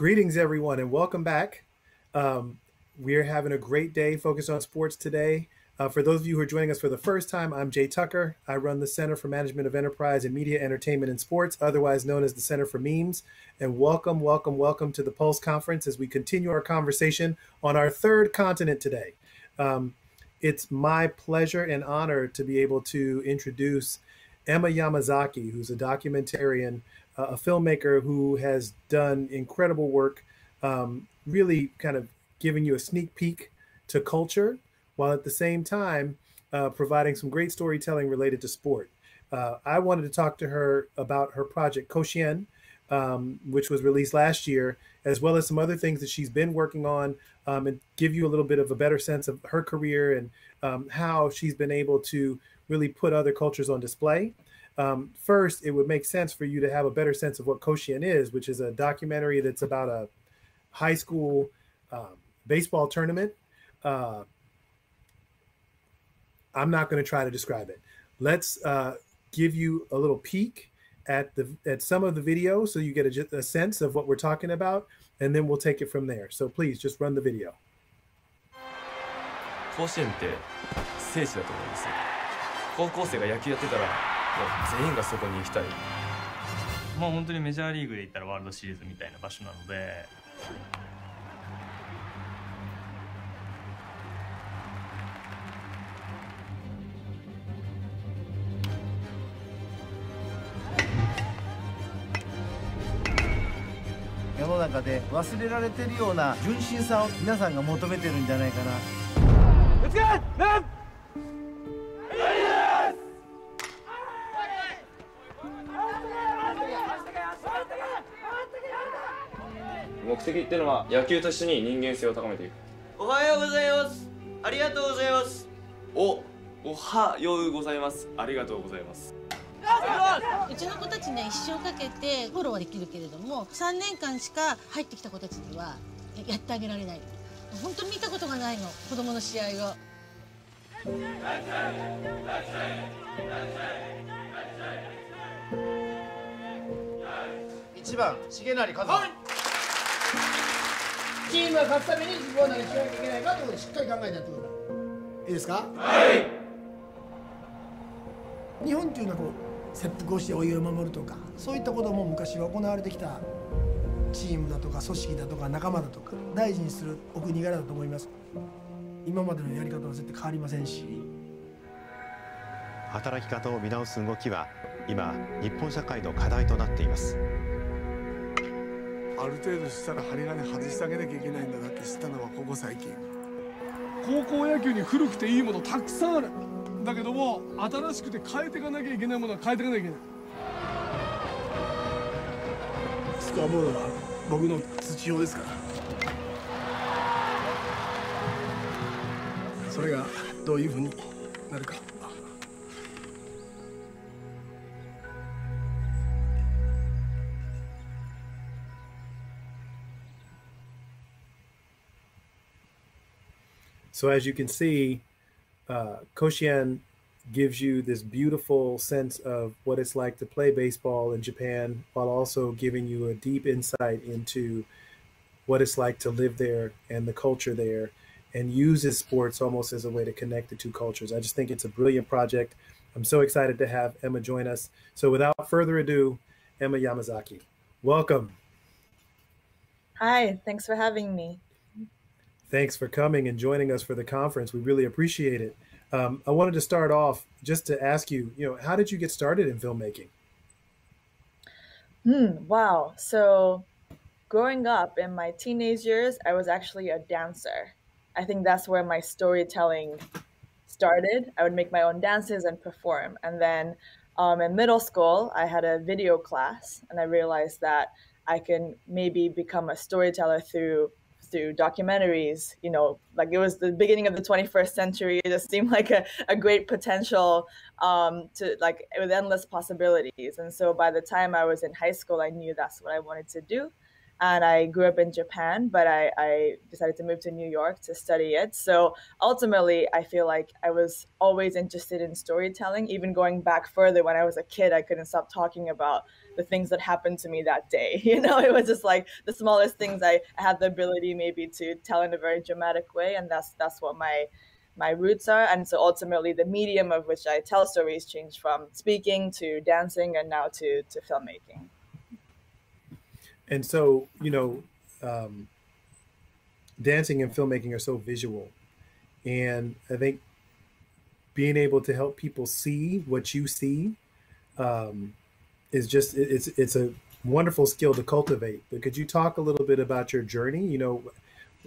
Greetings, everyone, and welcome back. We're having a great day focused on sports today. For those of you who are joining us for the first time, I'm Jay Tucker. I run the Center for Management of Enterprise and Media, Entertainment, and Sports, otherwise known as the Center for Memes. And welcome, welcome, welcome to the Pulse Conference as we continue our conversation on our third continent today. It's my pleasure and honor to be able to introduce Ema Yamazaki, who's a documentarian, a filmmaker who has done incredible work, really kind of giving you a sneak peek to culture, while at the same time providing some great storytelling related to sport. I wanted to talk to her about her project Koshien, which was released last year, as well as some other things that she's been working on, and give you a little bit of a better sense of her career and how she's been able to really put other cultures on display. First, it would make sense for you to have a better sense of what Koshien is, which is a documentary that's about a high school baseball tournament. I'm not going to try to describe it. Let's give you a little peek at some of the video so you get a sense of what we're talking about, and then we'll take it from there. So please just run the video. 全員がそこに行きたい。まあ本当にメジャーリーグで言ったらワールドシリーズみたいな場所なので。世の中で忘れられてるような純真さを皆さんが求めてるんじゃないかな。ぶつけ！なん！ 目的っていうのは野球と一緒に人間性を高めていく。おはようございます。ありがとうございます。おはようございます。ありがとうございます。うちの子たちね、一生かけてフォローはできるけれども、3年間しか入ってきた子たちにはやってあげられない。本当に見たことがないの、子供の試合を。1番、重成和馬。チームが勝つために自分は何をしなきゃいけないかということでしっかり考えたってことだ。いいですか？はい。日本っていうのはこう切腹をしてお家を守るとか、そういったことも昔は行われてきたチームだとか組織だとか仲間だとか大事にするお国柄だと思います。今までのやり方は絶対変わりませんし、働き方を見直す動きは今日本社会の課題となっています。ある程度したら針金外してあげなきゃいけないんだなって知ったのはここ最近。高校野球に古くていいものたくさんある。だけども新しくて変えていかなきゃいけないものは変えていかなきゃいけない。スコアボードは僕の土俵ですから、それがどういうふうになるか。So as you can see, Koshien gives you this beautiful sense of what it's like to play baseball in Japan, while also giving you a deep insight into what it's like to live there and the culture there, and uses sports almost as a way to connect the two cultures. I just think it's a brilliant project. I'm so excited to have Ema join us. So without further ado, Ema Yamazaki, welcome. Hi, thanks for having me. Thanks for coming and joining us for the conference. We really appreciate it. I wanted to start off just to ask you, how did you get started in filmmaking? Wow. So growing up in my teenage years, I was actually a dancer. I think that's where my storytelling started. I would make my own dances and perform. And then in middle school, I had a video class, and I realized that I can maybe become a storyteller through documentaries, like it was the beginning of the 21st century. It just seemed like a great potential to like with endless possibilities. And so by the time I was in high school, I knew that's what I wanted to do. And I grew up in Japan, but I decided to move to New York to study it. So ultimately, I feel like I was always interested in storytelling. Even going back further, when I was a kid, I couldn't stop talking about the things that happened to me that day. You know, it was just like the smallest things I had the ability maybe to tell in a very dramatic way. And that's what my roots are. And so ultimately, the medium of which I tell stories changed from speaking to dancing and now to filmmaking. And so, you know, dancing and filmmaking are so visual. And I think being able to help people see what you see is just, it's a wonderful skill to cultivate. But could you talk a little bit about your journey? You know,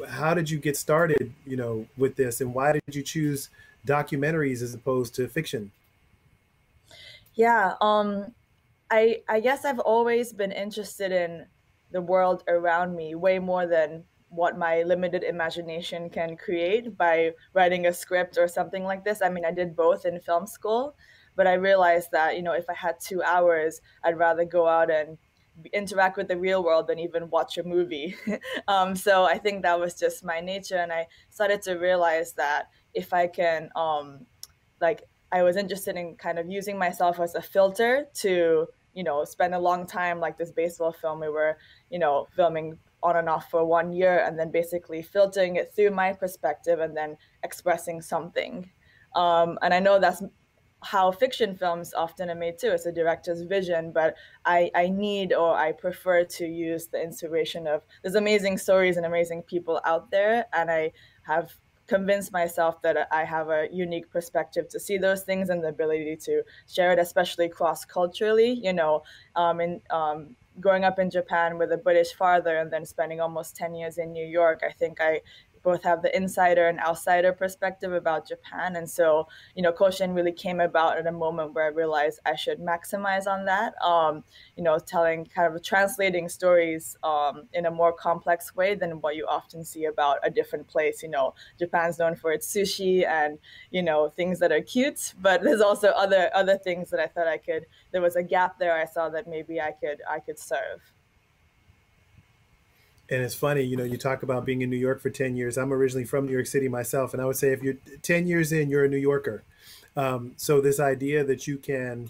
how did you get started, you know, with this? And why did you choose documentaries as opposed to fiction? Yeah, I guess I've always been interested in the world around me way more than what my limited imagination can create by writing a script or something like this. I mean, I did both in film school, but I realized that, you know, if I had 2 hours, I'd rather go out and interact with the real world than even watch a movie. So I think that was just my nature. And I started to realize that if I can, I was interested in kind of using myself as a filter to, you know, spend a long time, like this baseball film we were, you know, filming on and off for 1 year, and then basically filtering it through my perspective and then expressing something. And I know that's how fiction films often are made too. It's a director's vision, but I need, or I prefer to use the inspiration of, there's amazing stories and amazing people out there. And I have convince myself that I have a unique perspective to see those things and the ability to share it, especially cross-culturally, you know, growing up in Japan with a British father and then spending almost 10 years in New York, I think I both have the insider and outsider perspective about Japan. And so, you know, Koshien really came about at a moment where I realized I should maximize on that, you know, telling kind of translating stories in a more complex way than what you often see about a different place. You know, Japan's known for its sushi and, you know, things that are cute, but there's also other things that I thought I could, there was a gap there I saw that maybe I could serve. And it's funny, you know, you talk about being in New York for 10 years. I'm originally from New York City myself. And I would say if you're 10 years in, you're a New Yorker. So this idea that you can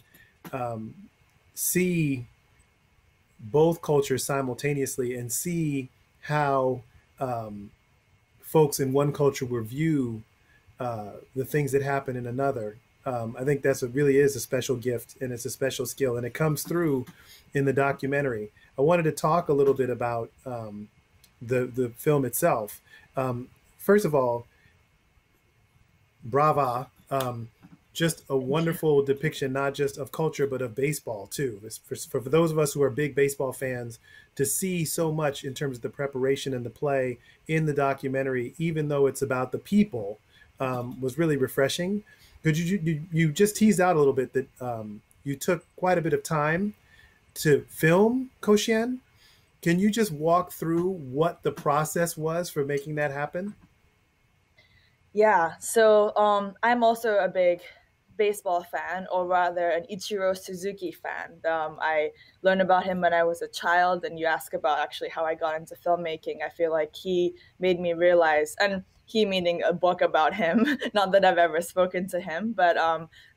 see both cultures simultaneously and see how folks in one culture will view the things that happen in another. I think that's what really is a special gift, and it's a special skill, and it comes through in the documentary. I wanted to talk a little bit about the film itself. First of all, brava, just a wonderful depiction, not just of culture, but of baseball too. For those of us who are big baseball fans, to see so much in terms of the preparation and the play in the documentary, even though it's about the people, was really refreshing. Could you just teased out a little bit that you took quite a bit of time to film Koshien. Can you just walk through what the process was for making that happen? Yeah, so I'm also a big baseball fan, or rather an Ichiro Suzuki fan. I learned about him when I was a child, and you ask about actually how I got into filmmaking. I feel like he made me realize, and he meaning a book about him, not that I've ever spoken to him, but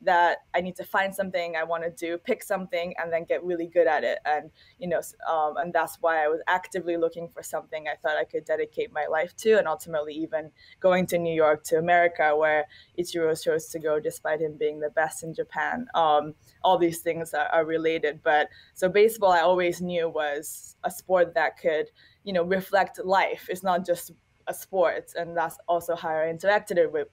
that I need to find something I want to do, pick something, and then get really good at it. And, you know, and that's why I was actively looking for something I thought I could dedicate my life to. And ultimately, even going to New York, to America, where Ichiro chose to go despite him being the best in Japan. All these things are related. But so baseball, I always knew, was a sport that could, you know, reflect life. It's not just a sport, and that's also how I interacted with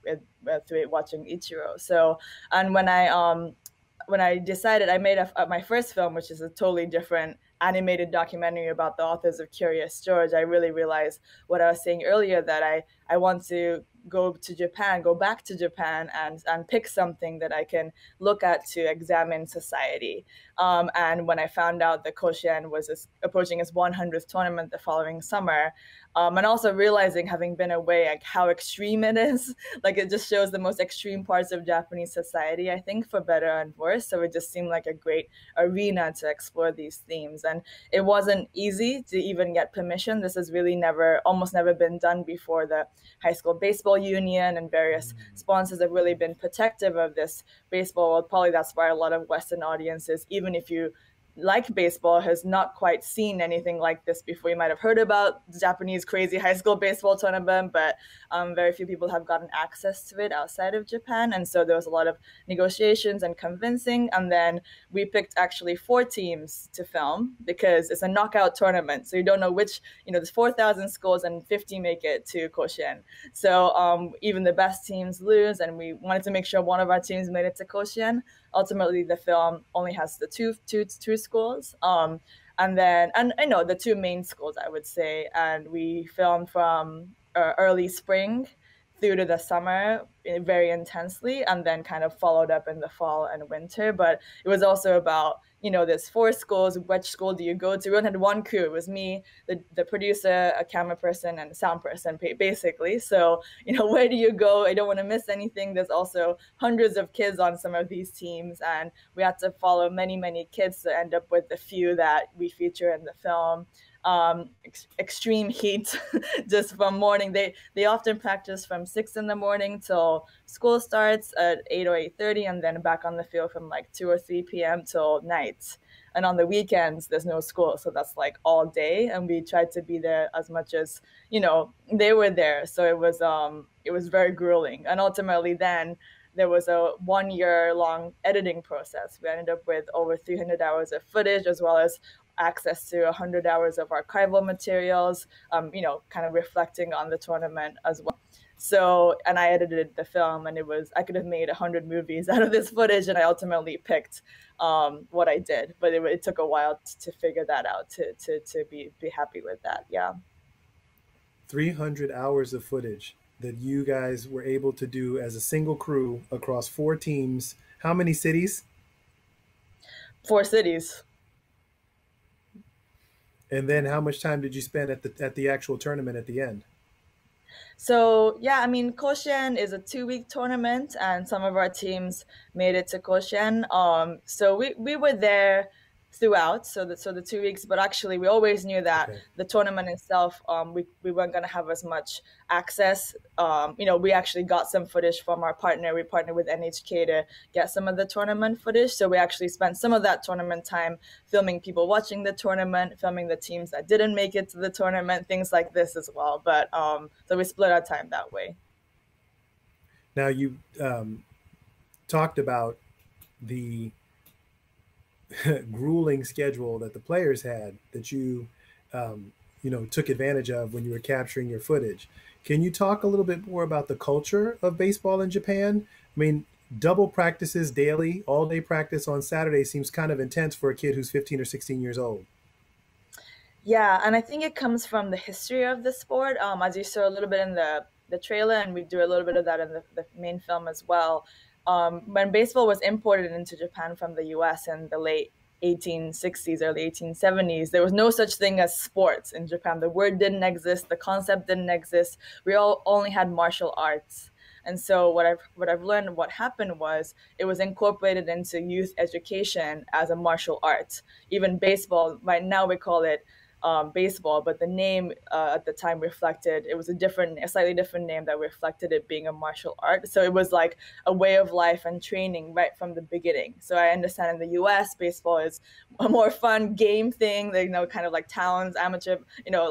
watching Ichiro. So, and when I decided, I made my first film, which is a totally different animated documentary about the authors of Curious George, I really realized what I was saying earlier, that I want to go back to Japan and pick something that I can look at to examine society. And when I found out that Koshien was approaching its 100th tournament the following summer, And also realizing, having been away, like how extreme it is. Like it just shows the most extreme parts of Japanese society, I think, for better and worse. So it just seemed like a great arena to explore these themes. And it wasn't easy to even get permission. This has really almost never been done before. The high school baseball union and various sponsors have really been protective of this baseball world. Probably that's why a lot of Western audiences, even if you like baseball, has not quite seen anything like this before. You might have heard about the Japanese crazy high school baseball tournament, but very few people have gotten access to it outside of Japan. And so there was a lot of negotiations and convincing. And then we picked actually 4 teams to film because it's a knockout tournament. So you don't know which, there's 4,000 schools and 50 make it to Koshien. So even the best teams lose. And we wanted to make sure one of our teams made it to Koshien. Ultimately, the film only has the two schools, and the 2 main schools, I would say. And we filmed from early spring through to the summer very intensely, and then kind of followed up in the fall and winter. But it was also about, there's 4 schools, which school do you go to? We only had 1 crew. It was me, the producer, a camera person, and a sound person, basically. So, where do you go? I don't want to miss anything. There's also hundreds of kids on some of these teams, and we had to follow many, many kids to end up with the few that we feature in the film. Extreme heat just from morning. They often practice from 6 in the morning till school starts at 8 or 8:30, and then back on the field from like 2 or 3 p.m. till night. And on the weekends, there's no school, so that's like all day. And we tried to be there as much as they were there. So it was very grueling. And ultimately, then there was a 1-year-long editing process. We ended up with over 300 hours of footage, as well as access to 100 hours of archival materials, kind of reflecting on the tournament as well. So, and I edited the film, and I could have made 100 movies out of this footage, and I ultimately picked what I did, but it took a while to figure that out, to be happy with that, yeah. 300 hours of footage that you guys were able to do as a single crew across 4 teams. How many cities? 4 cities. And then how much time did you spend at the actual tournament at the end? So, yeah, Koshien is a 2-week tournament, and some of our teams made it to Koshien. So we were there throughout, so the 2 weeks, but actually we always knew that the tournament itself, we weren't going to have as much access. We actually got some footage from our partner. We partnered with NHK to get some of the tournament footage. So we actually spent some of that tournament time filming people watching the tournament, filming the teams that didn't make it to the tournament, things like this as well. But so we split our time that way. Now, you talked about the grueling schedule that the players had, that you took advantage of when you were capturing your footage. Can you talk a little bit more about the culture of baseball in Japan? Double practices daily, all day practice on Saturday seems kind of intense for a kid who's 15 or 16 years old. Yeah, and I think it comes from the history of the sport. As you saw a little bit in the trailer, and we do a little bit of that in the main film as well. When baseball was imported into Japan from the U.S. in the late 1860s, early 1870s, there was no such thing as sports in Japan. The word didn't exist. The concept didn't exist. We all only had martial arts. And so what I've learned, what happened was it was incorporated into youth education as a martial art. Even baseball, right now we call it baseball, but the name at the time reflected, it was a slightly different name that reflected it being a martial art. So it was like a way of life and training right from the beginning. So I understand in the US, baseball is a more fun game thing. They kind of like towns, amateur,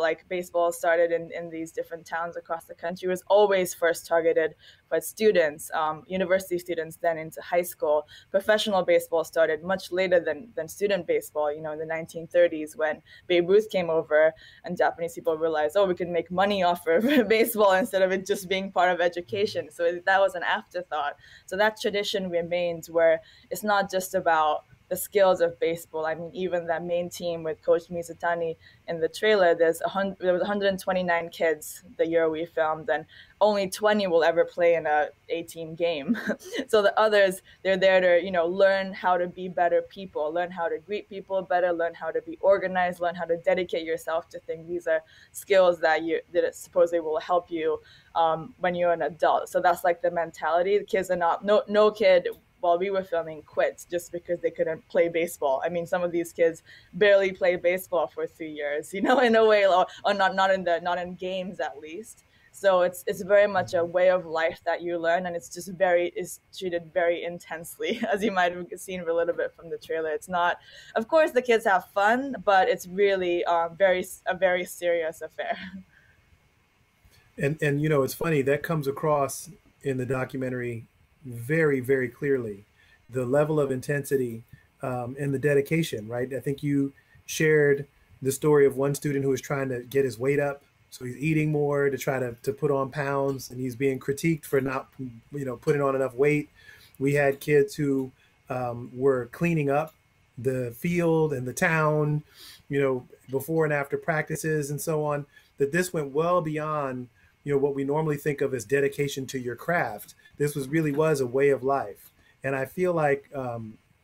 like baseball started in these different towns across the country. It was always first targeted for students, university students, then into high school. Professional baseball started much later than student baseball, in the 1930s when Babe Ruth came over and Japanese people realized, oh, we could make money off of baseball instead of it just being part of education. So that was an afterthought. So that tradition remains, where it's not just about the skills of baseball. I mean, even that main team with Coach Mizutani in the trailer, there was 129 kids the year we filmed, and only 20 will ever play in a A-team game. So the others, they're there to, you know, learn how to be better people, learn how to greet people better, learn how to be organized, learn how to dedicate yourself to things. These are skills that supposedly will help you when you're an adult. So that's like the mentality. The kids are not, no kid while we were filming quit just because they couldn't play baseball. I mean, some of these kids barely played baseball for 3 years, you know, in a way, or not in games at least. So it's very much a way of life that you learn, and it's treated very intensely, as you might have seen a little bit from the trailer. It's not, of course, the kids have fun, but it's really a very serious affair. And you know, it's funny, that comes across in the documentary very, very clearly, the level of intensity and the dedication, right? I think you shared the story of one student who was trying to get his weight up. So he's eating more to try to put on pounds, and he's being critiqued for not, you know, putting on enough weight. We had kids who were cleaning up the field and the town, you know, before and after practices and so on, that this went well beyond, you know, what we normally think of as dedication to your craft. This really was a way of life. And I feel like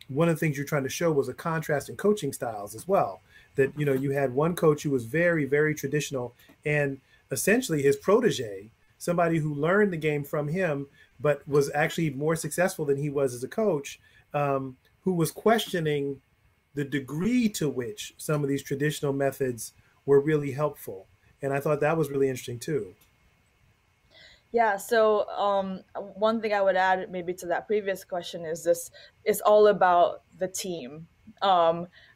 one of the things you're trying to show was a contrast in coaching styles as well. That, you know, you had one coach who was very, very traditional, and essentially his protege, somebody who learned the game from him, but was actually more successful than he was as a coach, who was questioning the degree to which some of these traditional methods were really helpful. And I thought that was really interesting too. Yeah, so one thing I would add maybe to that previous question is this: it's all about the team.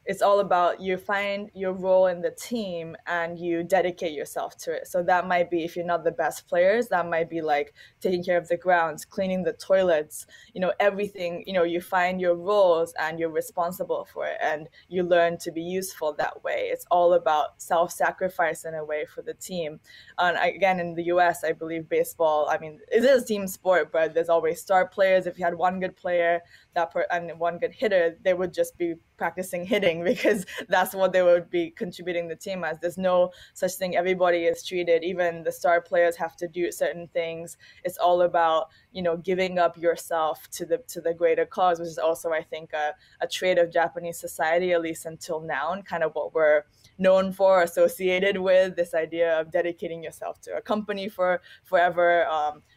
It's all about you find your role in the team and you dedicate yourself to it. So that might be, if you're not the best players, that might be like taking care of the grounds, cleaning the toilets, you know, everything. You know, you find your roles and you're responsible for it, and you learn to be useful that way. It's all about self-sacrifice in a way for the team. And again, in the US, I believe baseball, I mean, it is a team sport, but there's always star players. If you had one good player and one good hitter, they would just be practicing hitting, because that's what they would be contributing the team as. There's no such thing. Everybody is treated, even the star players have to do certain things. It's all about, you know, giving up yourself to the greater cause, which is also, I think, a trait of Japanese society, at least until now, and kind of what we're known for, associated with this idea of dedicating yourself to a company for forever,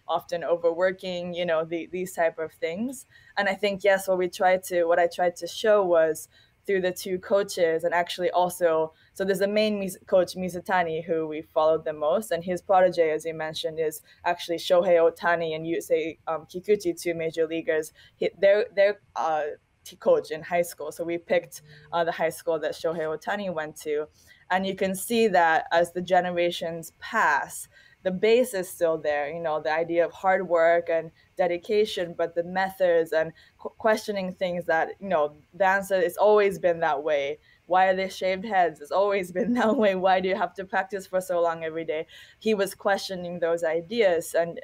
often overworking, you know, these type of things. And I think, yes, what I tried to show was through the two coaches, and actually also, so there's the main coach, Mizutani, who we followed the most, and his protege, as you mentioned, is actually Shohei Otani and Yusei Kikuchi, two major leaguers. They're coach in high school. So we picked the high school that Shohei Otani went to. And you can see that as the generations pass, the base is still there, you know, the idea of hard work and dedication, but the methods and questioning things that, you know, the answer has always been that way. Why are they shaved heads? It's always been that way. Why do you have to practice for so long every day? He was questioning those ideas, and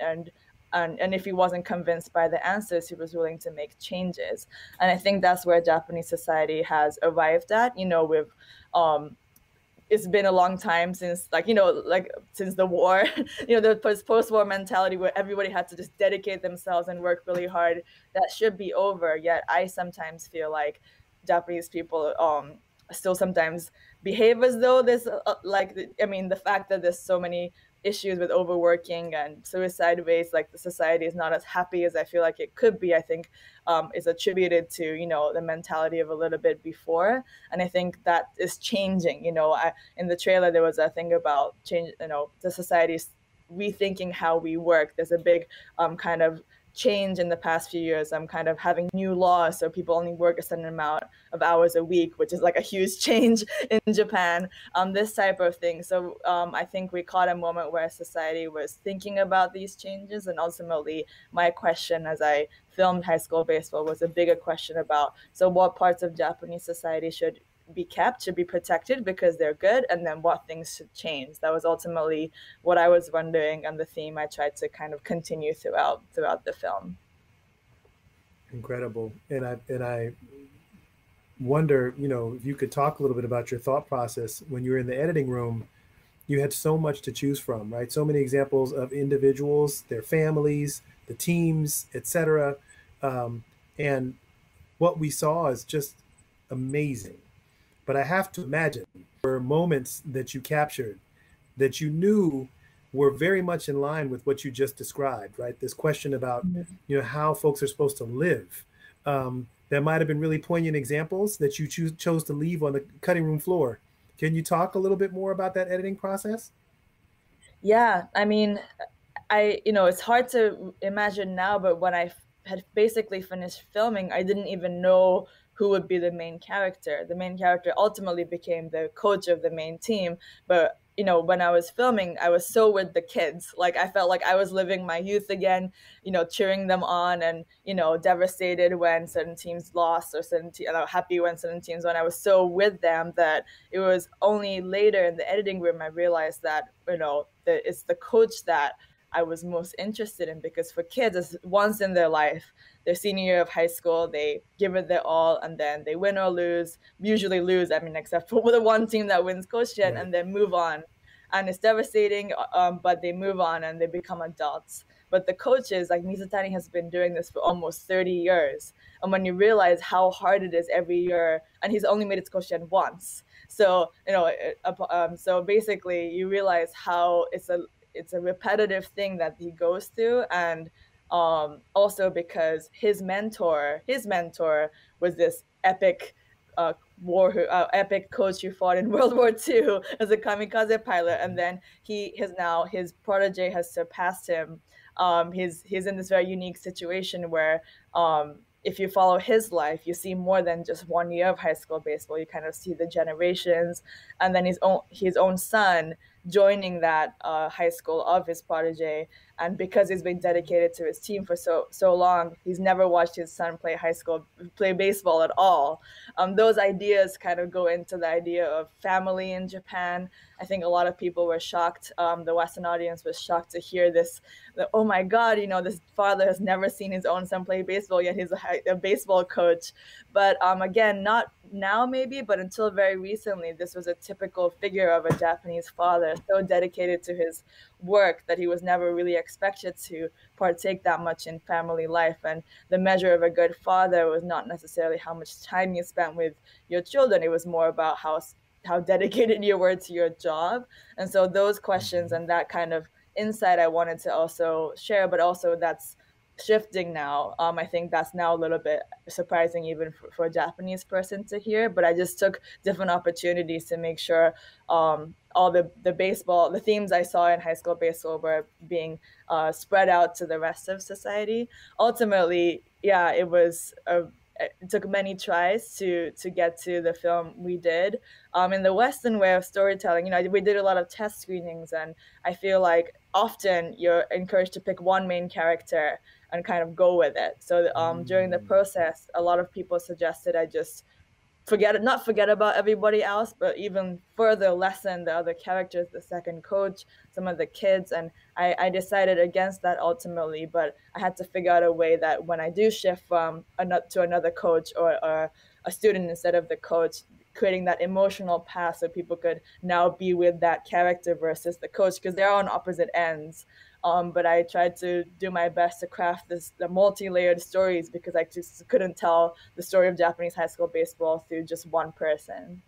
if he wasn't convinced by the answers, he was willing to make changes. And I think that's where Japanese society has arrived at. You know, we've it's been a long time since, like, you know, like since the war, you know, the post-war mentality where everybody had to just dedicate themselves and work really hard. That should be over. Yet I sometimes feel like Japanese people still sometimes behave as though there's the fact that there's so many issues with overworking and suicide rates, like the society is not as happy as I feel like it could be, I think is attributed to, you know, the mentality of a little bit before. And I think that is changing. You know, in the trailer, there was a thing about change, you know, the society's rethinking how we work. There's a big kind of change in the past few years. I'm kind of having new laws, so people only work a certain amount of hours a week, which is like a huge change in Japan, this type of thing. So I think we caught a moment where society was thinking about these changes. And ultimately, my question as I filmed high school baseball was a bigger question about, so what parts of Japanese society should be kept, should be protected because they're good, and then what things should change? That was ultimately what I was wondering, and the theme I tried to kind of continue throughout the film. Incredible. And I wonder, you know, if you could talk a little bit about your thought process when you were in the editing room. You had so much to choose from, right? So many examples of individuals, their families, the teams, etc. And what we saw is just amazing. But I have to imagine there were moments that you captured that you knew were very much in line with what you just described, right? This question about, you know, how folks are supposed to live. There might have been really poignant examples that you chose to leave on the cutting room floor. Can you talk a little bit more about that editing process? Yeah, I mean, you know, it's hard to imagine now, but when I had basically finished filming, I didn't even know who would be the main character. The main character ultimately became the coach of the main team. But, you know, when I was filming, I was so with the kids. Like, I felt like I was living my youth again, you know, cheering them on and, you know, devastated when certain teams lost or happy when certain teams won. I was so with them that it was only later in the editing room I realized that, you know, that it's the coach that I was most interested in, because for kids, it's once in their life, their senior year of high school, they give it their all, and then they win or lose, usually lose, I mean, except for the one team that wins Koshien, and then move on. And it's devastating, but they move on and they become adults. But the coaches, like Mizutani has been doing this for almost 30 years. And when you realize how hard it is every year, and he's only made it to Koshien once. So, you know, so basically you realize how it's a repetitive thing that he goes through. And also because his mentor was this epic epic coach who fought in World War II as a kamikaze pilot. And then his protege has surpassed him. He's in this very unique situation where if you follow his life, you see more than just 1 year of high school baseball. You kind of see the generations, and then his own son joining that high school of his protege. And because he's been dedicated to his team for so long, he's never watched his son play baseball at all. Those ideas kind of go into the idea of family in Japan. I think a lot of people were shocked. The Western audience was shocked to hear this, that, oh my God, you know, this father has never seen his own son play baseball, yet he's a baseball coach. But again, not now maybe, but until very recently, this was a typical figure of a Japanese father, so dedicated to his work that he was never really expected to partake that much in family life. And the measure of a good father was not necessarily how much time you spent with your children. It was more about how dedicated you were to your job. And so those questions and that kind of insight I wanted to also share, but also that's shifting now. I think that's now a little bit surprising even for a Japanese person to hear, but I just took different opportunities to make sure all the themes I saw in high school baseball were being spread out to the rest of society. Ultimately, yeah, it took many tries to get to the film we did. In the Western way of storytelling, you know, we did a lot of test screenings, and I feel like often you're encouraged to pick one main character and kind of go with it. So during the process, a lot of people suggested I just not forget about everybody else, but even further lessen the other characters, the second coach, some of the kids. And I decided against that ultimately, but I had to figure out a way that when I do shift from another coach or a student instead of the coach, creating that emotional path so people could now be with that character versus the coach, because they're on opposite ends. But I tried to do my best to craft the multi-layered stories, because I just couldn't tell the story of Japanese high school baseball through just one person.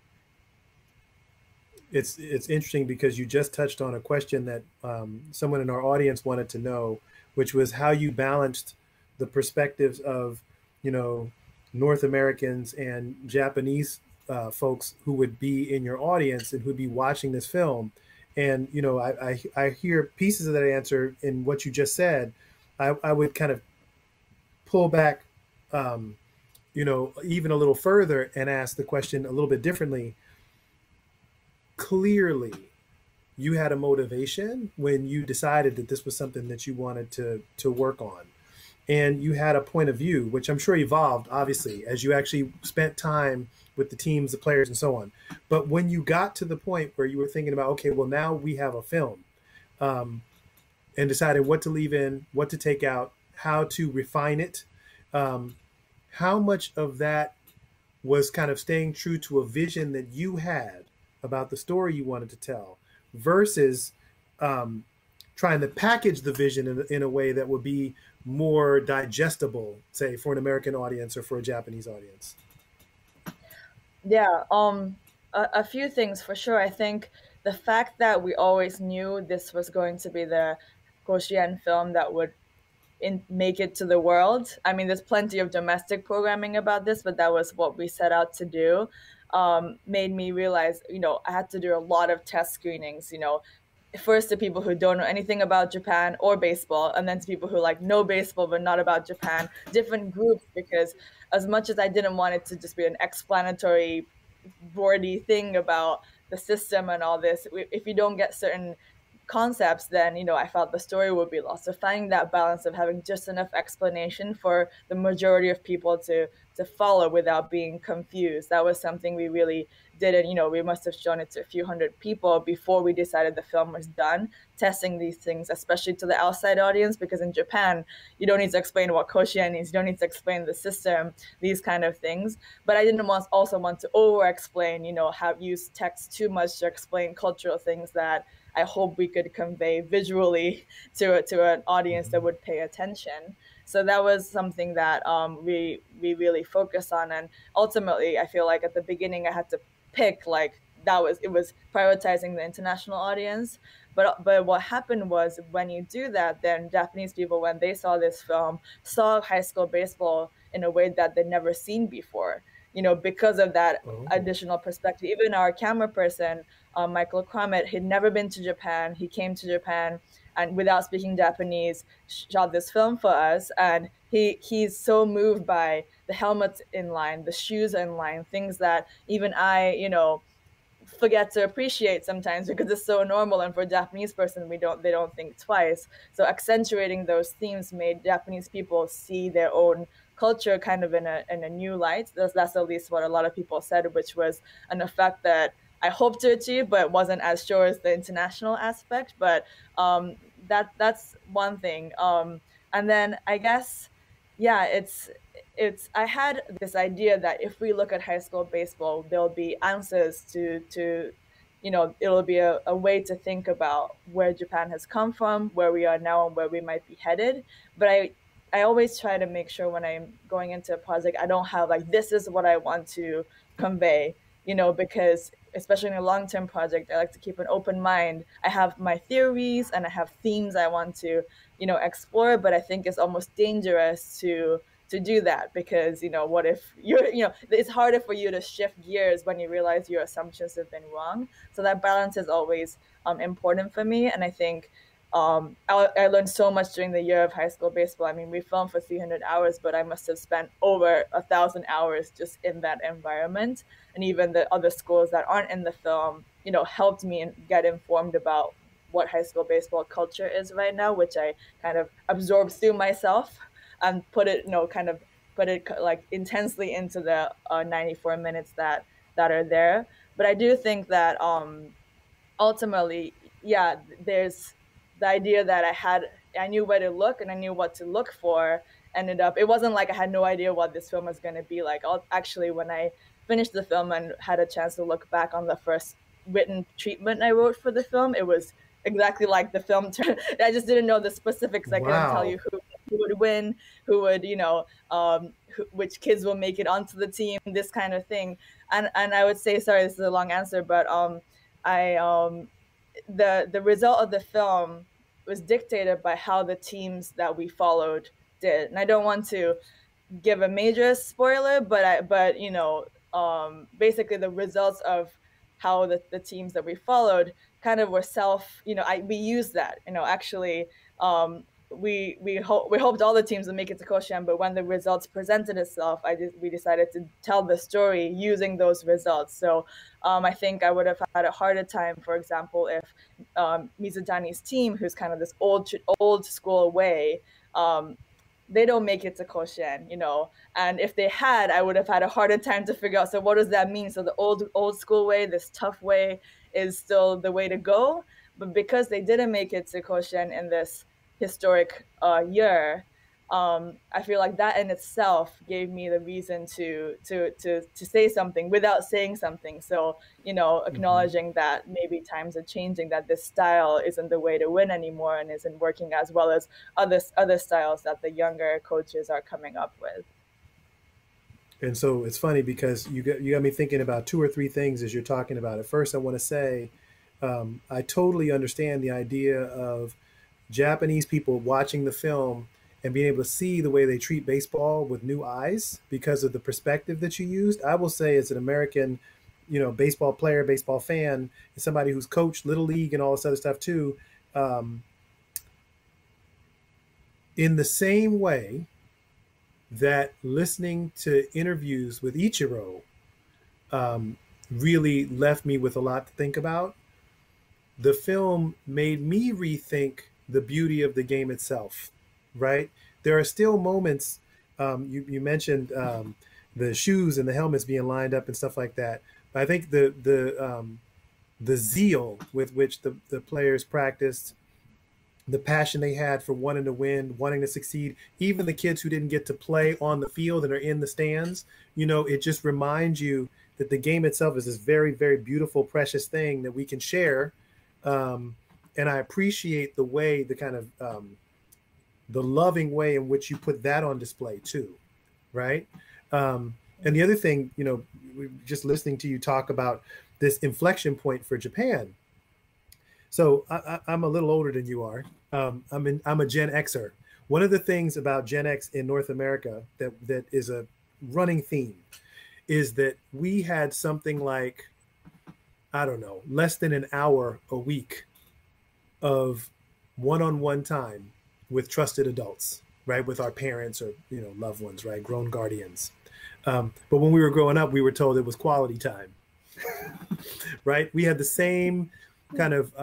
It's interesting because you just touched on a question that someone in our audience wanted to know, which was how you balanced the perspectives of, you know, North Americans and Japanese folks who would be in your audience and who'd be watching this film. And, you know, I hear pieces of that answer in what you just said. I would kind of pull back, you know, even a little further and ask the question a little bit differently. Clearly, you had a motivation when you decided that this was something that you wanted to work on. And you had a point of view, which I'm sure evolved, obviously, as you actually spent time with the teams, the players, and so on. But when you got to the point where you were thinking about, okay, well, now we have a film, and decided what to leave in, what to take out, how to refine it, how much of that was kind of staying true to a vision that you had about the story you wanted to tell versus trying to package the vision in a way that would be more digestible, say, for an American audience or for a Japanese audience? Yeah, a few things for sure. I think the fact that we always knew this was going to be the Koshien film that would make it to the world. I mean, there's plenty of domestic programming about this, but that was what we set out to do. Made me realize, you know, I had to do a lot of test screenings, you know, first to people who don't know anything about Japan or baseball, and then to people who like know baseball but not about Japan, different groups, because as much as I didn't want it to just be an explanatory, wordy thing about the system and all this, if you don't get certain concepts, then, you know, I felt the story would be lost. So finding that balance of having just enough explanation for the majority of people to follow without being confused, that was something we really did. And, you know, we must have shown it to a few hundred people before we decided the film was done, testing these things, especially to the outside audience, because in Japan, you don't need to explain what Koshien is, you don't need to explain the system, these kind of things. But I didn't want to over-explain, you know, have used text too much to explain cultural things that I hope we could convey visually to an audience that would pay attention. So that was something that we really focused on. And ultimately, I feel like at the beginning, I had to pick, like, it was prioritizing the international audience. But what happened was, when you do that, then Japanese people, when they saw this film, saw high school baseball in a way that they'd never seen before. You know, because of that additional perspective. Even our camera person, Michael Cromet, he'd never been to Japan. He came to Japan and, without speaking Japanese, shot this film for us. And he's so moved by the helmets in line, the shoes in line, things that even I, you know, forget to appreciate sometimes because it's so normal. And for a Japanese person, they don't think twice. So accentuating those themes made Japanese people see their own culture kind of in a new light. That's at least what a lot of people said, which was an effect that I hoped to achieve, but wasn't as sure as the international aspect. But that's one thing. And then I guess, yeah, I had this idea that if we look at high school baseball, there'll be answers to you know, it'll be a way to think about where Japan has come from, where we are now, and where we might be headed. But I always try to make sure when I'm going into a project, I don't have like, this is what I want to convey, you know, because especially in a long-term project, I like to keep an open mind. I have my theories and I have themes I want to, you know, explore, but I think it's almost dangerous to do that because, you know, what if you're, you know, it's harder for you to shift gears when you realize your assumptions have been wrong. So that balance is always important for me. And I think, I learned so much during the year of high school baseball. I mean, we filmed for 300 hours, but I must have spent over 1,000 hours just in that environment. And even the other schools that aren't in the film, you know, helped me get informed about what high school baseball culture is right now, which I kind of absorbed through myself and put it, you know, kind of put it like intensely into the 94 minutes that are there. But I do think that ultimately, yeah, there's the idea that I knew where to look and I knew what to look for ended up, it wasn't like I had no idea what this film was going to be like. Actually, when I finished the film and had a chance to look back on the first written treatment I wrote for the film, it was exactly like the film turned. I just didn't know the specifics. Wow. I couldn't tell you who would win, who would, you know, which kids will make it onto the team, this kind of thing. And I would say, sorry, this is a long answer, but the result of the film was dictated by how the teams that we followed did. And I don't want to give a major spoiler, but you know, basically the results of how the teams that we followed kind of were you know, we used that, you know, actually, we hoped all the teams would make it to Koshien, but when the results presented itself, we decided to tell the story using those results. So I think I would have had a harder time, for example, if Mizutani's team, who's kind of this old school way, they don't make it to Koshien, you know, and if they had, I would have had a harder time to figure out, so what does that mean? So the old school way, this tough way, is still the way to go, but because they didn't make it to Koshien in this historic year, I feel like that in itself gave me the reason to say something without saying something. So, you know, acknowledging that maybe times are changing, that this style isn't the way to win anymore and isn't working as well as other styles that the younger coaches are coming up with. And so it's funny because you got me thinking about two or three things as you're talking about it. First, I want to say I totally understand the idea of Japanese people watching the film and being able to see the way they treat baseball with new eyes because of the perspective that you used. I will say, as an American, you know, baseball player, baseball fan, and somebody who's coached Little League and all this other stuff too, in the same way that listening to interviews with Ichiro really left me with a lot to think about, the film made me rethink the beauty of the game itself. Right? There are still moments, you mentioned the shoes and the helmets being lined up and stuff like that. But I think the zeal with which the players practiced, the passion they had for wanting to win, wanting to succeed, even the kids who didn't get to play on the field and are in the stands, you know, it just reminds you that the game itself is this very, very beautiful, precious thing that we can share. And I appreciate the way the kind of the loving way in which you put that on display too, right? And the other thing, you know, just listening to you talk about this inflection point for Japan. So I'm a little older than you are. I'm a Gen Xer. One of the things about Gen X in North America that is a running theme is that we had something like, I don't know, less than an hour a week of one-on-one time with trusted adults, right? With our parents or, you know, loved ones, right? Grown guardians. But when we were growing up, we were told it was quality time, right? We had the same kind of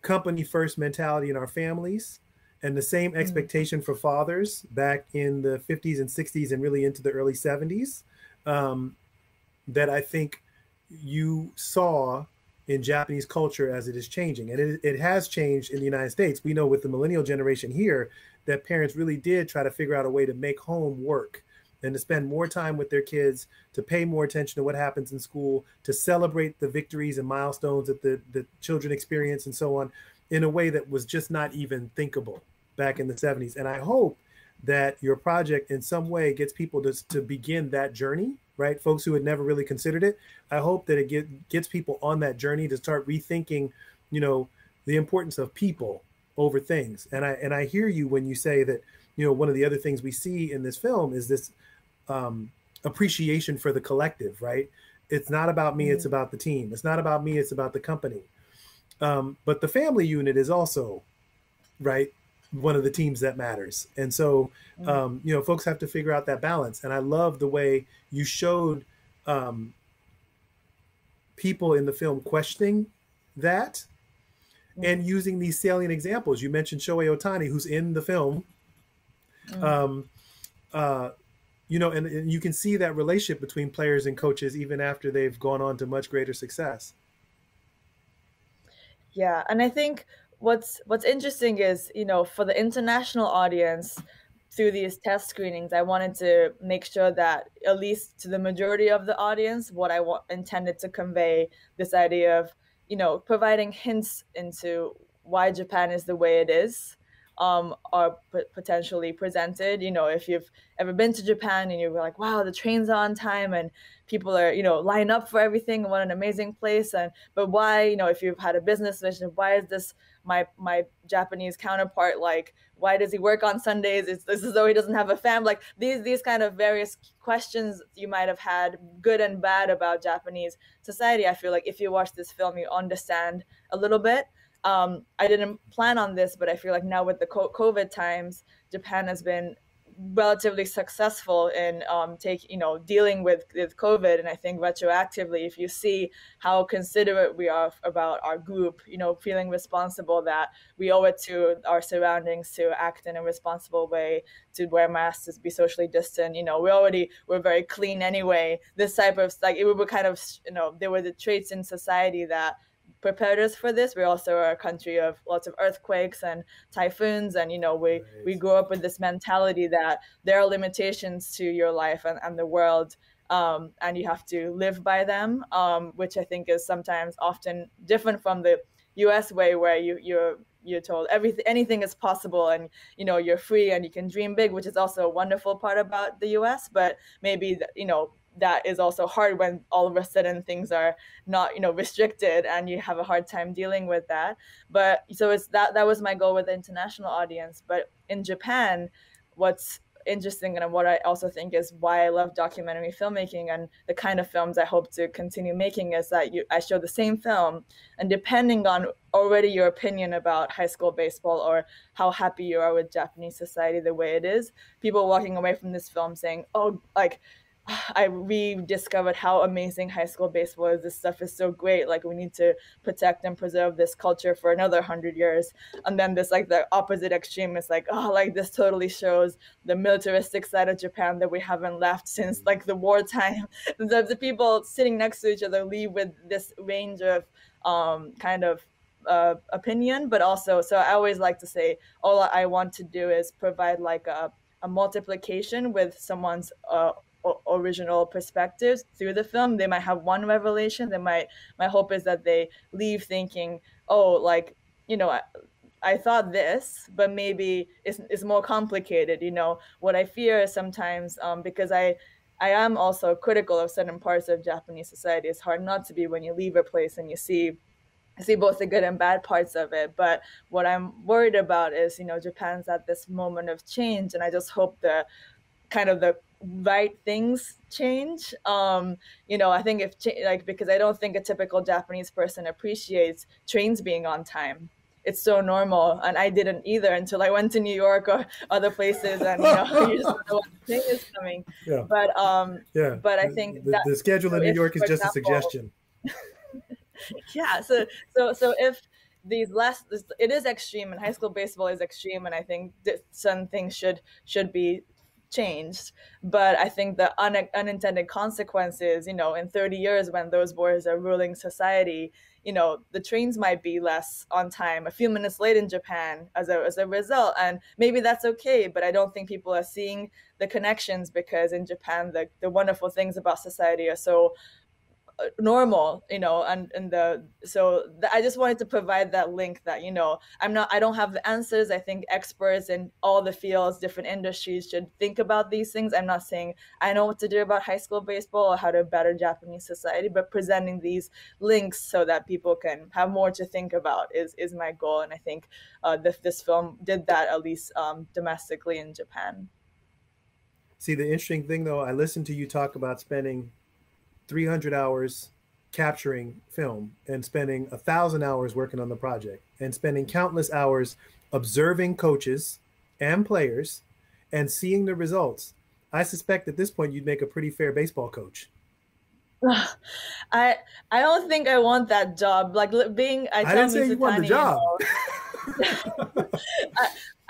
company first mentality in our families and the same expectation for fathers back in the 50s and 60s and really into the early 70s that I think you saw in Japanese culture as it is changing. And it has changed in the United States. We know with the millennial generation here that parents really did try to figure out a way to make home work and to spend more time with their kids, to pay more attention to what happens in school, to celebrate the victories and milestones that the children experience and so on in a way that was just not even thinkable back in the 70s. And I hope that your project in some way gets people to begin that journey, right? Folks who had never really considered it. I hope that it gets people on that journey to start rethinking, you know, the importance of people over things. And I hear you when you say that, you know, one of the other things we see in this film is this appreciation for the collective, right? It's not about me, it's about the team. It's not about me, it's about the company. But the family unit is also, right, one of the teams that matters. And so, you know, folks have to figure out that balance. And I love the way you showed people in the film questioning that and using these salient examples. You mentioned Shohei Otani, who's in the film. You know, and you can see that relationship between players and coaches even after they've gone on to much greater success. Yeah, and I think what's interesting is, you know, for the international audience, through these test screenings, I wanted to make sure that at least to the majority of the audience, what I intended to convey this idea of, you know, providing hints into why Japan is the way it is are potentially presented. You know, if you've ever been to Japan and you're like, wow, the train's on time and people are, you know, line up for everything and what an amazing place. But why, you know, if you've had a business vision, why is this my Japanese counterpart, like, why does he work on Sundays? It's as though he doesn't have a family. Like these kind of various questions you might have had, good and bad, about Japanese society. I feel like if you watch this film, you understand a little bit. I didn't plan on this, but I feel like now with the COVID times, Japan has been relatively successful in dealing with COVID. And I think retroactively, if you see how considerate we are about our group, you know, feeling responsible that we owe it to our surroundings to act in a responsible way, to wear masks, to be socially distant. You know, we're very clean anyway. This type of, like, it would be kind of, you know, there were the traits in society that prepared us for this. We're also a country of lots of earthquakes and typhoons, and we grew up with this mentality that there are limitations to your life and the world, and you have to live by them, which I think is sometimes often different from the U.S. way, where you're told anything is possible, and you're free and you can dream big, which is also a wonderful part about the U.S. But maybe that is also hard when all of a sudden things are not restricted, and you have a hard time dealing with that. But so it's that was my goal with the international audience. But in Japan, what's interesting and what I also think is why I love documentary filmmaking and the kind of films I hope to continue making is that I show the same film, and depending on already your opinion about high school baseball or how happy you are with Japanese society the way it is, people walking away from this film saying, oh, like, I rediscovered how amazing high school baseball is. This stuff is so great. Like, we need to protect and preserve this culture for another 100 years. And then this, like, the opposite extreme is like, oh, like, this totally shows the militaristic side of Japan that we haven't left since, like, the wartime. The people sitting next to each other leave with this range of opinion, but also, so I always like to say, all I want to do is provide like a multiplication with someone's original perspectives through the film. They might have one revelation. My hope is that they leave thinking, oh, like, I thought this, but maybe it's more complicated. What I fear is sometimes, because I am also critical of certain parts of Japanese society. It's hard not to be when you leave a place and you see both the good and bad parts of it. But what I'm worried about is, Japan's at this moment of change, and I just hope the right things change. I think because I don't think a typical Japanese person appreciates trains being on time. It's so normal, and I didn't either until I went to New York or other places, and you just don't know what the train is coming. Yeah. But but I think the schedule in New York is just a suggestion. Yeah. So if it is extreme, and high school baseball is extreme, and I think some things should be changed, but I think the unintended consequences, in 30 years when those boys are ruling society, the trains might be less on time, a few minutes late in Japan as a result, and maybe that's okay, but I don't think people are seeing the connections, because in Japan the wonderful things about society are so normal, I just wanted to provide that link that, I don't have the answers. I think experts in all the fields, different industries should think about these things. I'm not saying I know what to do about high school baseball or how to better Japanese society, but presenting these links so that people can have more to think about is my goal. And I think this film did that, at least domestically in Japan. See, the interesting thing though, I listened to you talk about spending 300 hours capturing film and spending 1,000 hours working on the project and spending countless hours observing coaches and players and seeing the results. I suspect at this point you'd make a pretty fair baseball coach. I don't think I want that job. Like being, I didn't say you want the job.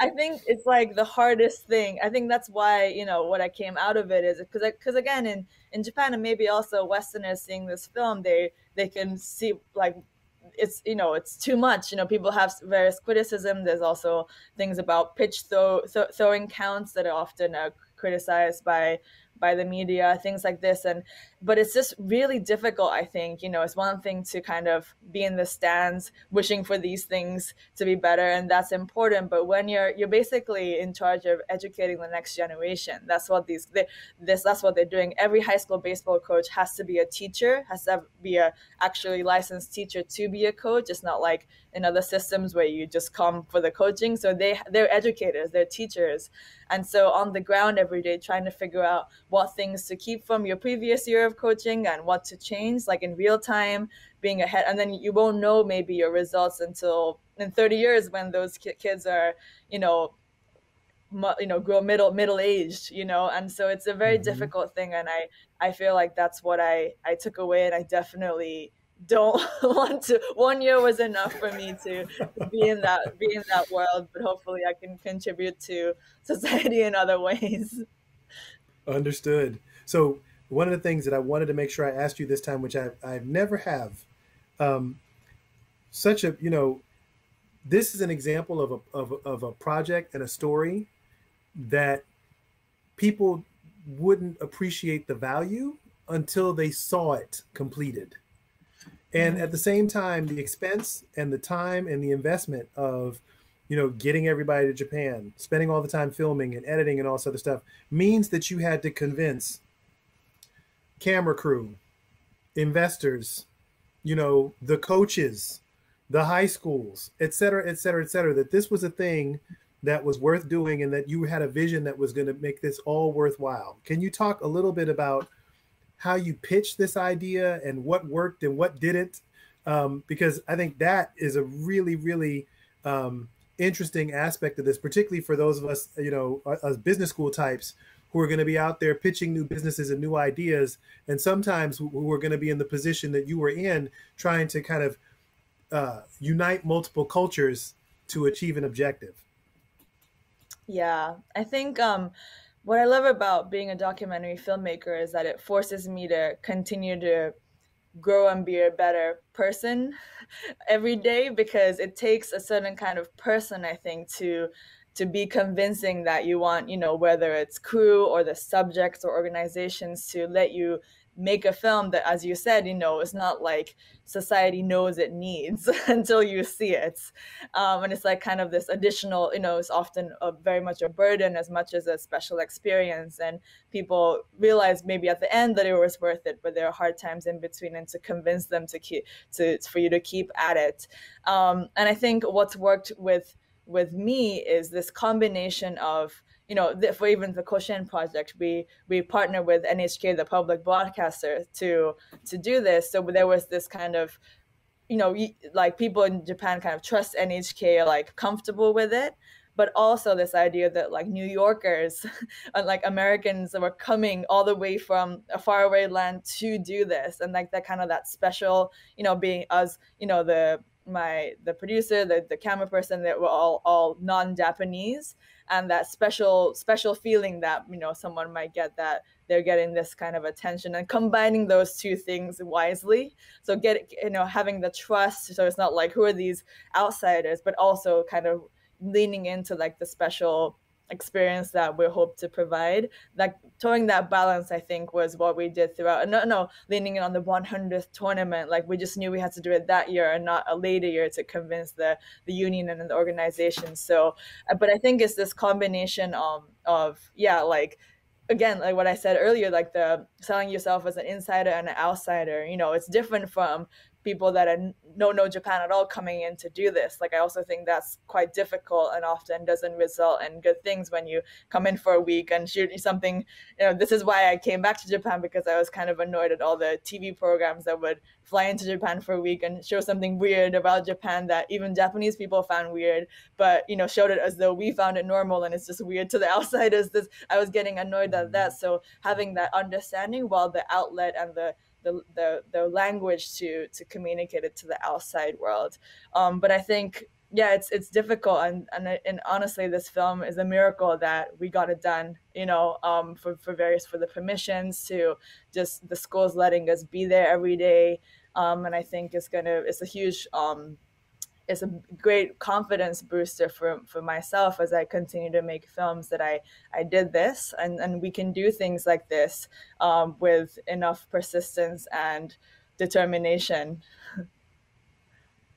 I think it's like the hardest thing. I think that's why, what I came out of it is because again, in Japan, and maybe also Westerners seeing this film, they can see like it's too much. People have various criticism. There's also things about pitch throwing counts that are often criticized by the media, things like this. But it's just really difficult, I think. It's one thing to kind of be in the stands wishing for these things to be better, and that's important. But when you're basically in charge of educating the next generation, that's what that's what they're doing. Every high school baseball coach has to be a teacher, has to be a actually licensed teacher to be a coach. It's not like in other systems where you just come for the coaching. So they're educators, they're teachers. And so on the ground every day, trying to figure out what things to keep from your previous year of coaching and what to change, like in real time, being ahead. And then you won't know maybe your results until in 30 years when those kids are, grow middle-aged, and so it's a very difficult thing. And I feel like that's what I took away, and I definitely don't want to. 1 year was enough for me to be in that world, but hopefully I can contribute to society in other ways. Understood. So one of the things that I wanted to make sure I asked you this time, which I never have, such a, you know, this is an example of a project and a story that people wouldn't appreciate the value until they saw it completed. And at the same time, the expense and the time and the investment of, you know, getting everybody to Japan, spending all the time filming and editing and all this other stuff means that you had to convince camera crew, investors, you know, the coaches, the high schools, et cetera, et cetera, et cetera, that this was a thing that was worth doing and that you had a vision that was going to make this all worthwhile. Can you talk a little bit about how you pitched this idea and what worked and what didn't? Because I think that is a really, really interesting aspect of this, particularly for those of us, you know, as business school types who are going to be out there pitching new businesses and new ideas. And sometimes who are going to be in the position that you were in, trying to kind of unite multiple cultures to achieve an objective. Yeah, I think what I love about being a documentary filmmaker is that it forces me to continue to grow and be a better person every day, because it takes a certain kind of person, I think, to be convincing that you want, you know, whether it's crew or the subjects or organizations to let you make a film that, as you said, you know, it's not like society knows it needs until you see it. And it's like kind of this additional, you know, it's often very much a burden as much as a special experience. And people realize maybe at the end that it was worth it, but there are hard times in between, and to convince them to for you to keep at it. And I think what's worked with me is this combination of, you know, for even the Koshien project, we partner with NHK, the public broadcaster, to do this. So there was this kind of, you know, like people in Japan kind of trust NHK, are like comfortable with it. But also this idea that like New Yorkers and like Americans that were coming all the way from a faraway land to do this. And like that kind of that special, you know, being us, you know, the producer, the camera person, that were all non-Japanese, and that special feeling that, you know, someone might get that they're getting this kind of attention, and combining those two things wisely. So you know, having the trust, so it's not like who are these outsiders, but also kind of leaning into like the special experience that we hope to provide. Like towing that balance, I think, was what we did throughout. And no, leaning in on the 100th tournament, like we just knew we had to do it that year and not a later year to convince the union and the organization. So, but I think it's this combination of, yeah, like, again, like what I said earlier, like the selling yourself as an insider and an outsider, you know, it's different from people that know Japan at all coming in to do this. Like I also think that's quite difficult and often doesn't result in good things when you come in for a week and shoot something. You know, this is why I came back to Japan, because I was kind of annoyed at all the TV programs that would fly into Japan for a week and show something weird about Japan that even Japanese people found weird, but, you know, showed it as though we found it normal and it's just weird to the outsiders. I was getting annoyed at that. So having that understanding, while the outlet and the language to communicate it to the outside world, but I think, yeah, it's difficult, and honestly, this film is a miracle that we got it done. You know, for the permissions, to just the schools letting us be there every day, and I think it's a huge. It's a great confidence booster for myself as I continue to make films that I did this, and we can do things like this with enough persistence and determination.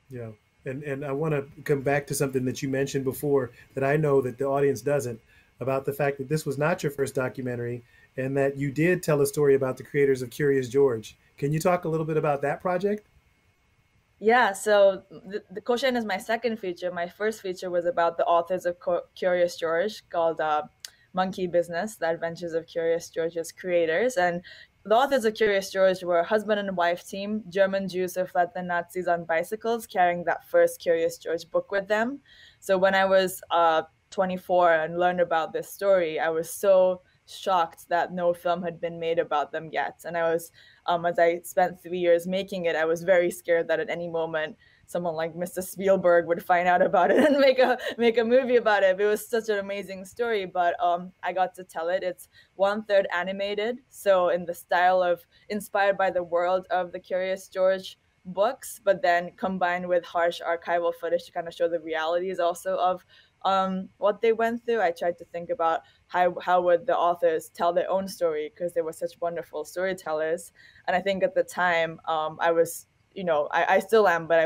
Yeah, and I want to come back to something that you mentioned before that I know that the audience doesn't, about the fact that this was not your first documentary and that you did tell a story about the creators of Curious George. Can you talk a little bit about that project? Yeah, so the Koshien is my second feature. My first feature was about the authors of Curious George, called Monkey Business: The Adventures of Curious George's Creators. And the authors of Curious George were a husband and wife team, German Jews who fled the Nazis on bicycles, carrying that first Curious George book with them. So when I was 24 and learned about this story, I was so shocked that no film had been made about them yet. And I was, as I spent 3 years making it, I was very scared that at any moment someone like Mr. Spielberg would find out about it and make a movie about it. It was such an amazing story, but I got to tell it. It's 1/3 animated, so in the style of, inspired by the world of the Curious George books, but then combined with harsh archival footage to kind of show the realities also of what they went through. I tried to think about how would the authors tell their own story, because they were such wonderful storytellers. And I think at the time I was, you know, I still am, but I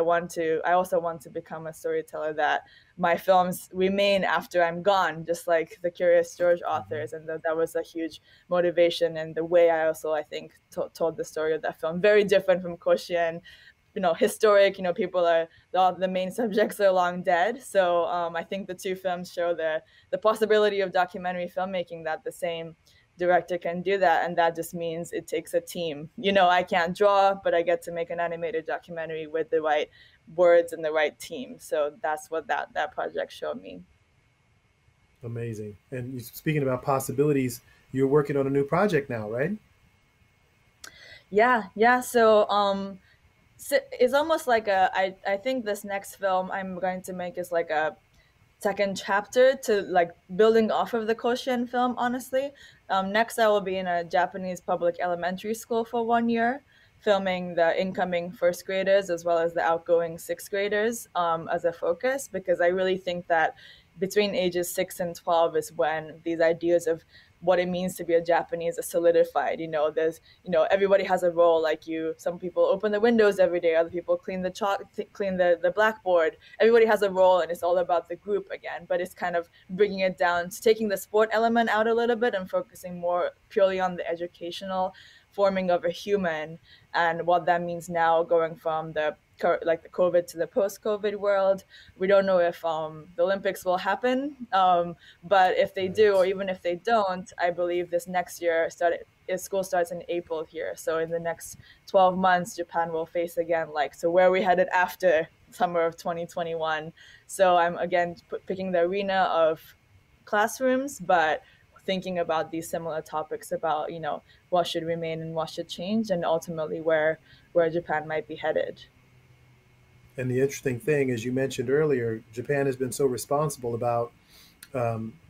also want to become a storyteller, that my films remain after I'm gone, just like the Curious George authors. And that was a huge motivation. And the way I also, I think, told the story of that film, very different from Koshien, you know, historic, you know, people are, the main subjects are long dead. So I think the two films show the possibility of documentary filmmaking, that the same director can do that. And that just means it takes a team. You know, I can't draw, but I get to make an animated documentary with the right words and the right team. So that's what that project showed me. Amazing. And speaking about possibilities, you're working on a new project now, right? Yeah. So it's almost like I think this next film I'm going to make is like a second chapter to, like, building off of the Koshien film, honestly. Next, I will be in a Japanese public elementary school for 1 year, filming the incoming first graders as well as the outgoing sixth graders as a focus, because I really think that between ages 6 and 12 is when these ideas of what it means to be a Japanese is solidified. You know, there's, you know, everybody has a role. Like, you, some people open the windows every day, other people clean the blackboard. Everybody has a role, and it's all about the group again. But it's kind of bringing it down to taking the sport element out a little bit and focusing more purely on the educational forming of a human and what that means now, going from the COVID to the post-COVID world. We don't know if the Olympics will happen, but if they do, or even if they don't, I believe this next year, school starts in April here. So in the next 12 months, Japan will face again, where are we headed after summer of 2021? So I'm, again, picking the arena of classrooms, but thinking about these similar topics about, you know, what should remain and what should change, and ultimately where Japan might be headed. And the interesting thing, as you mentioned earlier, Japan has been so responsible about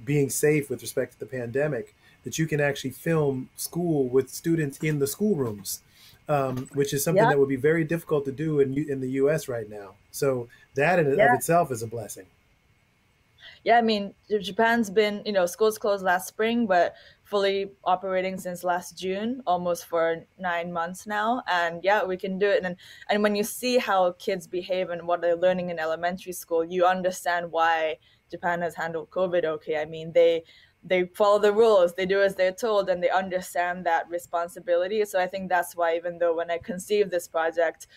being safe with respect to the pandemic that you can actually film school with students in the schoolrooms, which is something that would be very difficult to do in the U.S. right now. So that in and of itself is a blessing. Yeah, I mean, Japan's been, you know, schools closed last spring, but fully operating since last June, almost for 9 months now. And yeah, we can do it. And when you see how kids behave and what they're learning in elementary school, you understand why Japan has handled COVID okay. I mean, they follow the rules, they do as they're told, and they understand that responsibility. So I think that's why, even though when I conceived this project,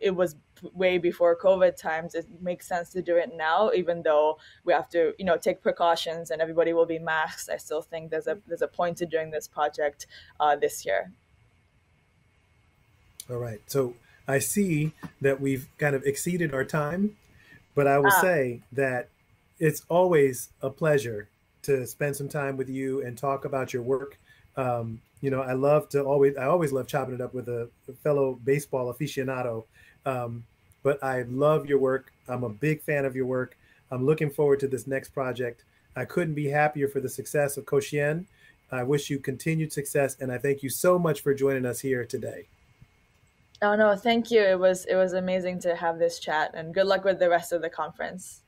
it was way before COVID times, it makes sense to do it now, even though we have to, you know, take precautions and everybody will be masked. I still think there's a point to doing this project this year. All right. So I see that we've kind of exceeded our time, but I will say that it's always a pleasure to spend some time with you and talk about your work. You know, I always love chopping it up with a fellow baseball aficionado. But I love your work. I'm a big fan of your work. I'm looking forward to this next project. I couldn't be happier for the success of Koshien. I wish you continued success, and I thank you so much for joining us here today. Oh no, thank you. It was amazing to have this chat, and good luck with the rest of the conference.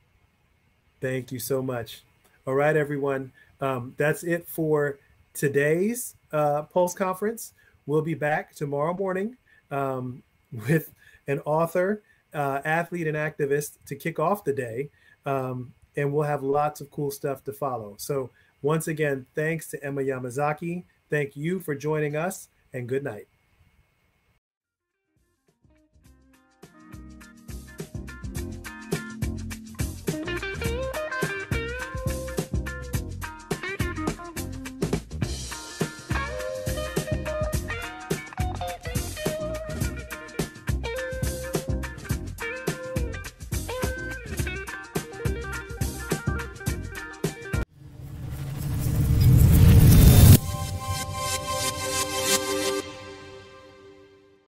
Thank you so much. All right, everyone. That's it for today's Pulse Conference. We'll be back tomorrow morning with an author, athlete, and activist to kick off the day. And we'll have lots of cool stuff to follow. So once again, thanks to Ema Yamazaki. Thank you for joining us, and good night.